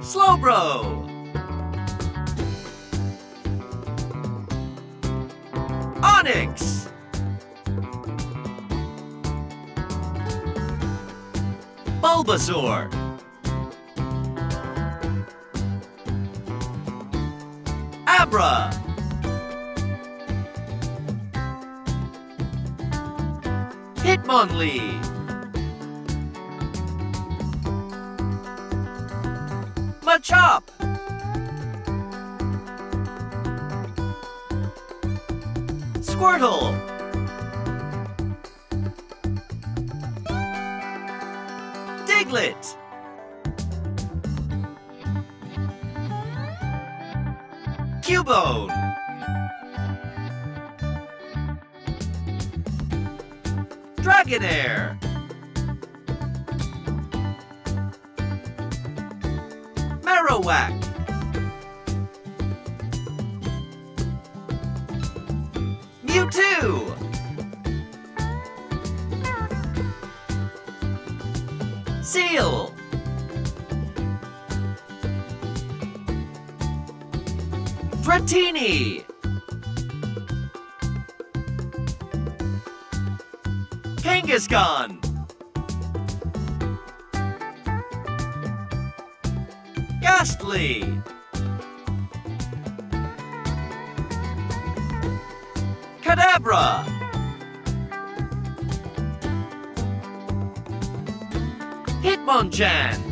Slowbro! Onix! Bulbasaur! Abra! Hitmonlee! Machop! Squirtle! Diglett! Cubone! Dragonair! Marowak! Mewtwo! Seal! Prattini! Kingascan! Ghastly! Kadabra! Hitmonchan!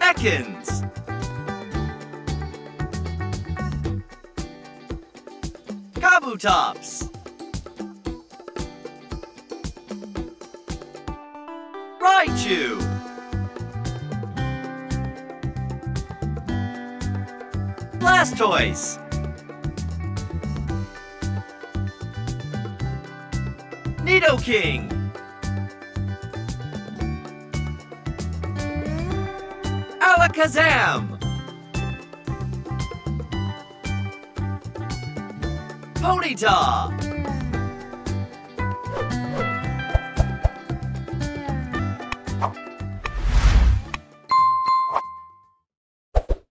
Ekans! Tops! Raichu! Blastoise! Nidoking! Alakazam! Ponyta!